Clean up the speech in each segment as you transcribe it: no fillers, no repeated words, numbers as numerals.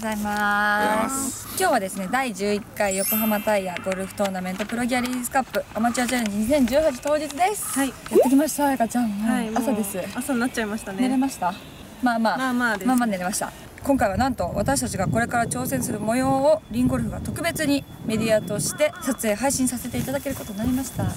ございます。今日はですね、第11回横浜タイヤゴルフトーナメントプロギャリーズカップアマチュアチャレンジ2018当日です。はい。やってきました、彩香ちゃん。はい。朝です。朝になっちゃいましたね。寝れました。まあまあ。まあまあです。まあまあ寝れました。今回はなんと私たちがこれから挑戦する模様をリンゴルフが特別にメディアとして撮影配信させていただけることになりました。あ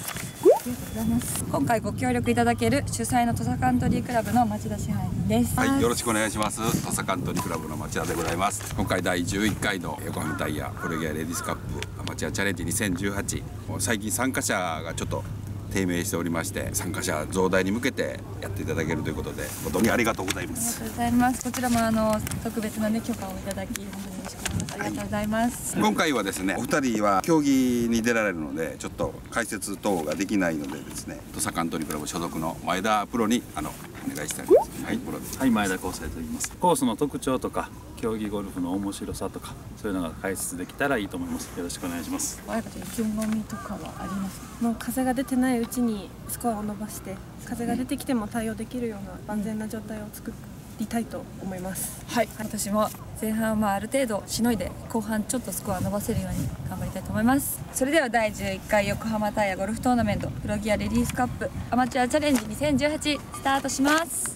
りがとうございます。今回ご協力いただける主催の土佐カントリークラブの町田支配人です。はい、よろしくお願いします。土佐カントリークラブの町田でございます。今回第11回の横浜タイヤプロギャリーレディスカップアマチュアチャレンジ2018。最近参加者がちょっと低迷しておりまして、参加者増大に向けてやっていただけるということで本当にありがとうございます。ありがとうございます。こちらも特別なね許可をいただきよろしくお願いします。ありがとうございます。今回はですね、お二人は競技に出られるのでちょっと解説等ができないのでですね、土佐カントリークラブ所属の前田プロにお願いしたいと思います。はい、プロです。はい、前田光成と言います。コースの特徴とか競技ゴルフの面白さとか、そういうのが解説できたらいいと思います。よろしくお願いします。あやかちゃん、意気込みとかはありますか？もう風が出てないうちにスコアを伸ばして、風が出てきても対応できるような万全な状態を作りたいと思います。はい、はい、私も前半はある程度しのいで、後半ちょっとスコアを伸ばせるように頑張りたいと思います。それでは第11回横浜タイヤゴルフトーナメントプロギアレディースカップアマチュアチャレンジ2018スタートします。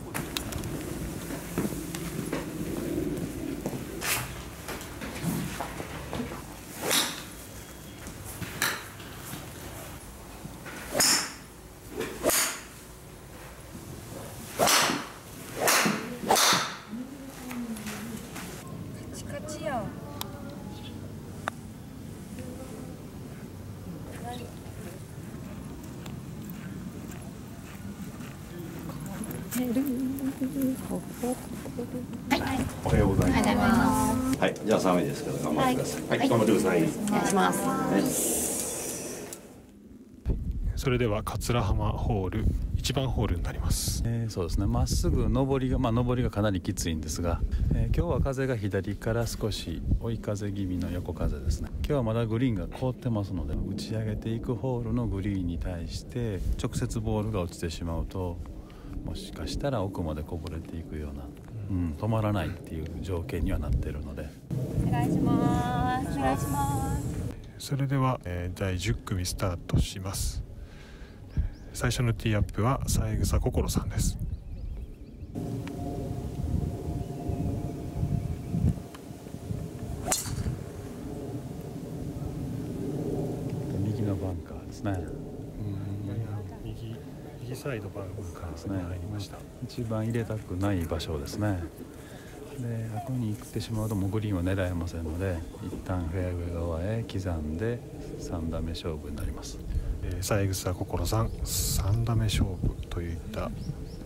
はい、おはようございます。はい、じゃあ寒いですけど頑張ってください。はい、頑張ってください。お願いします。それでは桂浜ホール1番ホールになります。そうですね。まっすぐ上りがかなりきついんですが、今日は風が左から少し追い風気味の横風ですね。今日はまだグリーンが凍ってますので、打ち上げていくホールのグリーンに対して直接ボールが落ちてしまうと、もしかしたら奥までこぼれていくような、止まらないっていう条件にはなっているので、お願いします。お願いします。それでは、第10組スタートします。最初のティーアップは三枝心さんです。右のバンカーですね。サイドバンカーですね。一番入れたくない場所ですね。で、あこに行ってしまうともうグリーンは狙えませんので、一旦フェアウェイ側へ刻んで3打目勝負になります。三枝心さん、3打目勝負といった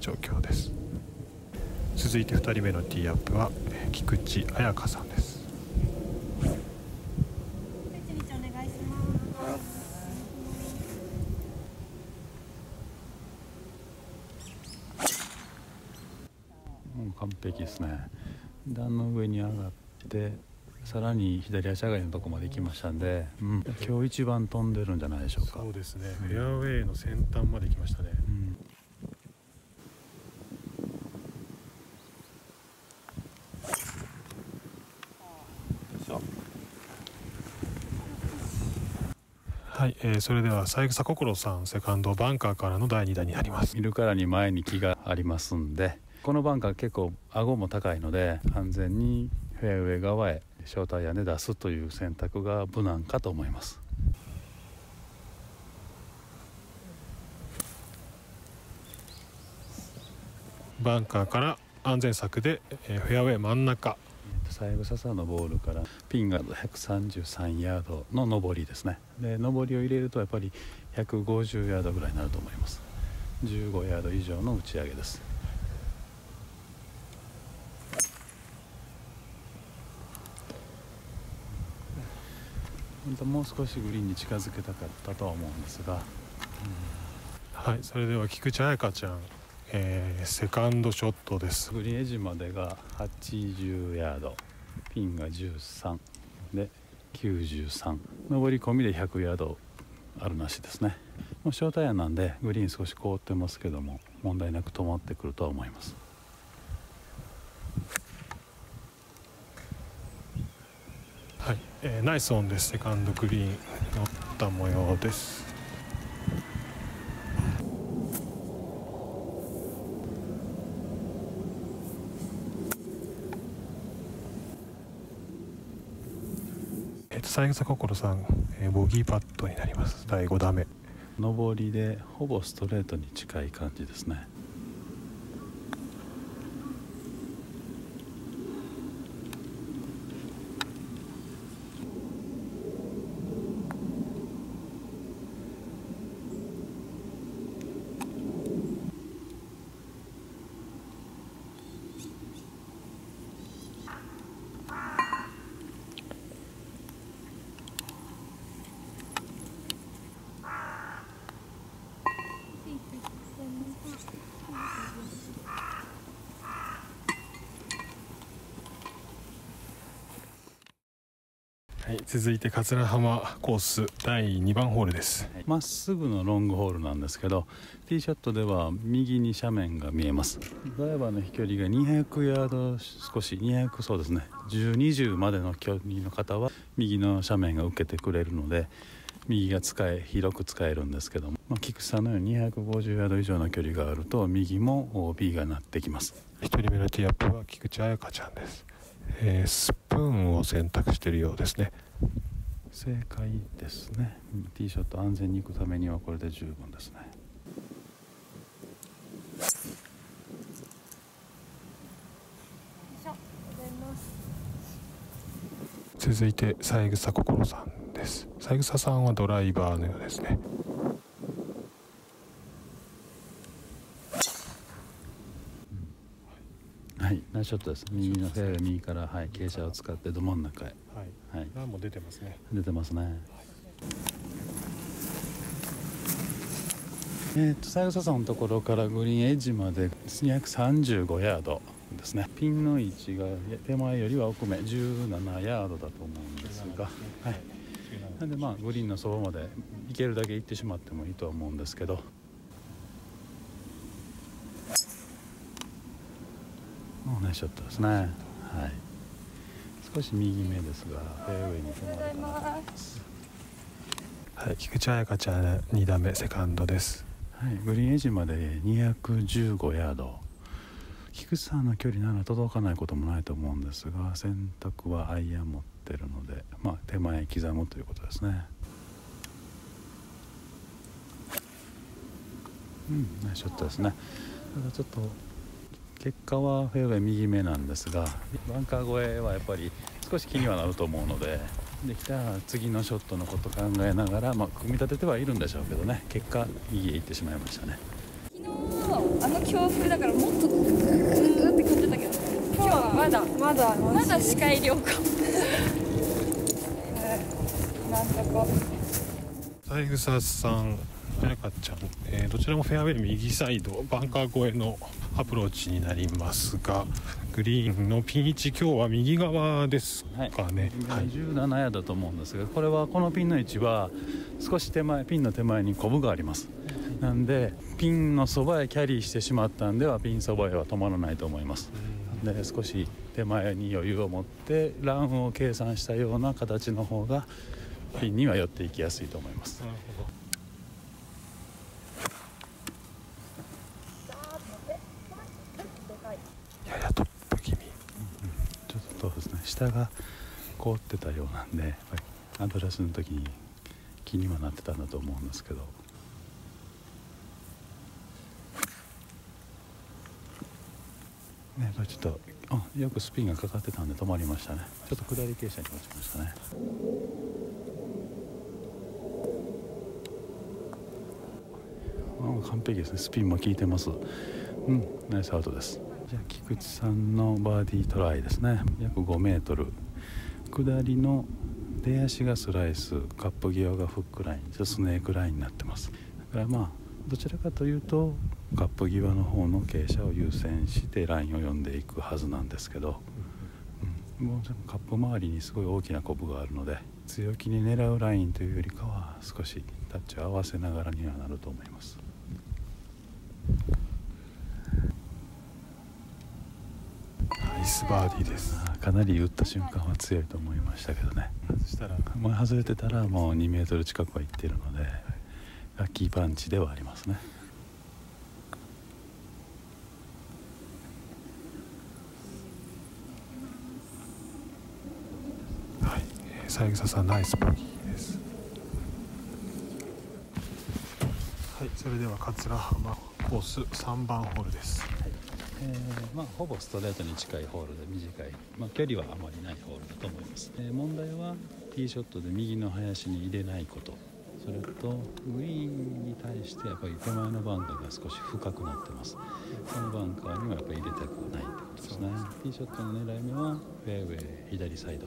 状況です。続いて2人目のティーアップは菊池彩香さんです。完璧ですね。段の上に上がってさらに左足上がりのとこまで行きましたんで、今日一番飛んでるんじゃないでしょうか。そうですね。フェアウェイの先端まで行きましたね。はい、それでは三枝心さん、セカンドバンカーからの第2打になります。見るからに前に木がありますんで、このバンカー結構顎も高いので、安全にフェアウェイ側へショートアイアンで出すという選択が無難かと思います。バンカーから安全策でフェアウェイ真ん中。三枝さんのボールからピンが133ヤードの上りですね。で、上りを入れるとやっぱり150ヤードぐらいになると思います。15ヤード以上の打ち上げです。本当もう少しグリーンに近づけたかったとは思うんですが、はい、それでは菊池彩香ちゃん、セカンドショットです。グリーンエッジまでが80ヤード、ピンが13で93、上り込みで100ヤードあるなしですね。もうショートアイアンなんでグリーン少し凍ってますけども、問題なく止まってくるとは思います。はい、ナイスオンです。セカンドグリーン乗った模様です。三枝心さん、ボギーパットになります。第5打目、上りでほぼストレートに近い感じですね。はい、続いて桂浜コース第2番ホールです。まっすぐのロングホールなんですけど、ティーショットでは右に斜面が見えます。ドライバーの飛距離が200ヤード少し、200そうですね、10、20までの距離の方は右の斜面が受けてくれるので、右が広く使えるんですけども、菊池さんのように250ヤード以上の距離があると右も OB がなってきます。1人目のティーアップは菊池彩香ちゃんです。スプーンを選択しているようですね。正解ですね。ティーショット安全に行くためにはこれで十分ですね。続いて三枝心さんです。三枝さんはドライバーのようですね。はい、ナイスショットです。右のフェアウェイ右から、はい、傾斜を使ってど真ん中へ。はい、はい、ランも出てますね。出てますね。はい、三枝さんのところからグリーンエッジまで235ヤードですね。ピンの位置が手前よりは奥め17ヤードだと思うんですが、はい、なんでまあグリーンのそばまで行けるだけ行ってしまってもいいとは思うんですけど。ナイスショットですね。はい、少し右目ですがフェアウェイに止まるかなと思います。はい、菊池彩香ちゃん2打目セカンドです。はい、グリーンエッジまで215ヤード。菊池さんの距離なら届かないこともないと思うんですが、選択はアイアン持ってるので、まあ、手前刻むということですね。ナイスショットですね。ただちょっと結果はフェアウェイ右目なんですが、バンカー越えはやっぱり少し気にはなると思うので、できたら次のショットのこと考えながら、まあ、組み立ててはいるんでしょうけどね、結果右へ行ってしまいましたね。昨日あの強風だからもっとグーグーって感じたけど、今日はまだ視界良好。なんとこ三枝さん、彩香ちゃん、どちらもフェアウェイ右サイド、バンカー越えのアプローチになりますが、グリーンのピン位置、今日は右側ですかね。はい、17ヤードだと思うんですが、これはこのピンの位置は少し手前、ピンの手前にコブがあります。なんでピンのそばへキャリーしてしまったんではピンそばへは止まらないと思います。で少し手前に余裕を持ってランを計算したような形の方がピンには寄っていきやすいと思います。なるほど。下が凍ってたようなんで、アドレスの時に気にはなってたんだと思うんですけど、ね、ちょっとよくスピンがかかってたんで止まりましたね。ちょっと下り傾斜に落ちましたね。完璧ですね。スピンも効いてます。ナイスアウトです。じゃあ菊池さんのバーディートライですね。約5メートル下りの出足がスライス、カップ際がフックライン、スネークラインになってます。だからまあどちらかというとカップ際の方の傾斜を優先してラインを読んでいくはずなんですけど、もうカップ周りにすごい大きなコブがあるので、強気に狙うラインというよりかは少しタッチを合わせながらにはなると思います。イスバーディーです。かなり打った瞬間は強いと思いましたけどね。そしたら外れてたらもう2メートル近くはいっているので、ラッキーパンチではありますね。はい、三枝さんナイスボギーです。はい、それでは桂浜コース3番ホールです。はい、ほぼストレートに近いホールで短い、距離はあまりないホールだと思います。問題はティーショットで右の林に入れないこと、それとグリーンに対してやっぱり手前のバンカーが少し深くなってます。そのバンカーにはやっぱり入れたくないってことですね。ティーショットの狙い目はフェアウェイ左サイド。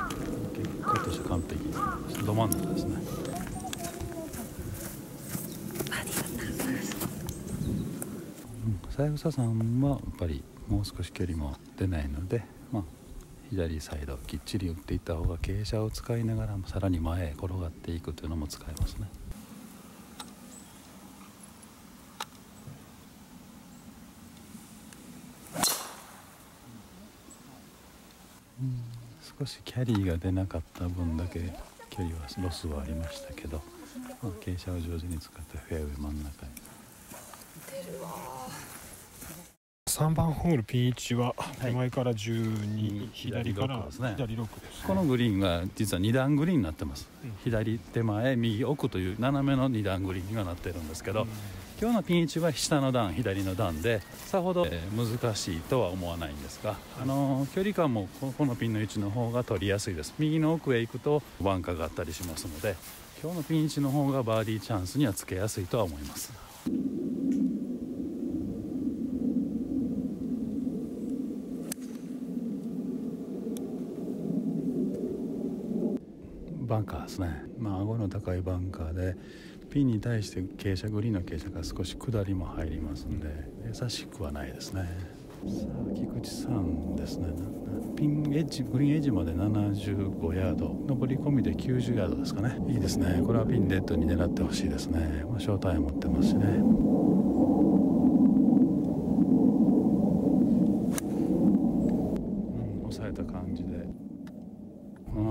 結果として完璧、ど真ん中ですね。三枝さんはやっぱりもう少し距離も出ないので、左サイドをきっちり打っていった方が傾斜を使いながらもさらに前へ転がっていくというのも使えますね。少しキャリーが出なかった分だけ距離はロスはありましたけど、傾斜を上手に使ってフェアウェイ真ん中に出るわ。3番ホールピーチは手前から12、左から左6です。このグリーンが実は2段グリーンになってます、左手前右奥という斜めの2段グリーンにはなってるんですけど、今日のピン位置は下の段左の段でさほど難しいとは思わないんですが、距離感もこのピンの位置の方が取りやすいです。右の奥へ行くとバンカーがあったりしますので、今日のピン位置の方がバーディーチャンスにはつけやすいとは思います。バンカーですね。顎の高いバンカーでピンに対して傾斜グリーンの傾斜が少し下りも入りますので優しくはないですね。さあ菊池さんですね、ピンエッジグリーンエッジまで75ヤード、上り込みで90ヤードですかね。いいですね。これはピンデッドに狙ってほしいですね。ショータイム持ってますしね。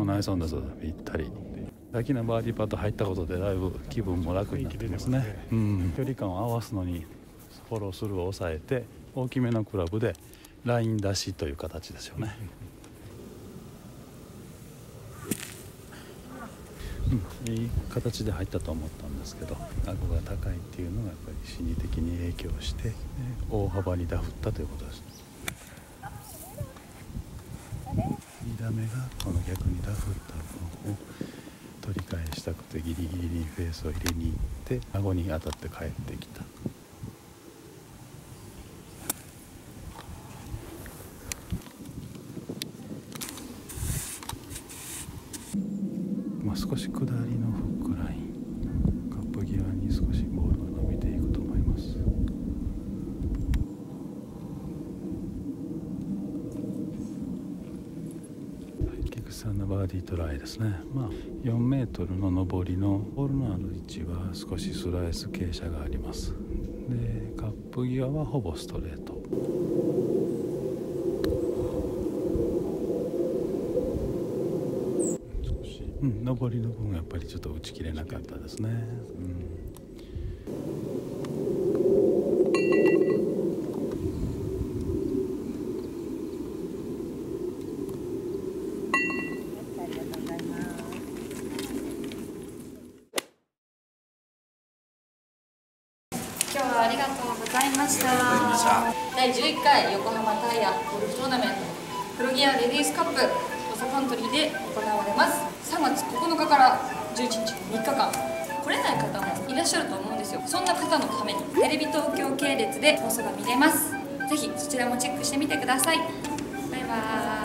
ナイスオンだぞ、ぴったり。ラキなバーディーパット入ったことでだいぶ気分も楽になってますね。距離感を合わすのにフォロースルーを抑えて大きめのクラブでライン出しという形ですよね。いい形で入ったと思ったんですけど、顎が高いっていうのがやっぱり心理的に影響して大幅にダフったということです。2打目がこの逆にダフった分を取り返したくてギリギリにフェースを入れに行って顎に当たって帰ってきた。少し下りのフックライン、カップ際に少しボールが伸びていくと思います。さんのバーディートライですね。4メートルの上りのホールのある位置は少しスライス傾斜があります。でカップ際はほぼストレート。少し、上りの分がやっぱりちょっと打ち切れなかったですね。今日はありがとうございました。第11回横浜タイヤゴルフトーナメントプロギアレディースカップ土佐カントリーで行われます。3月9日から11日の3日間来れない方もいらっしゃると思うんですよ。そんな方のためにテレビ東京系列で放送が見れます。ぜひそちらもチェックしてみてください。バイバーイ。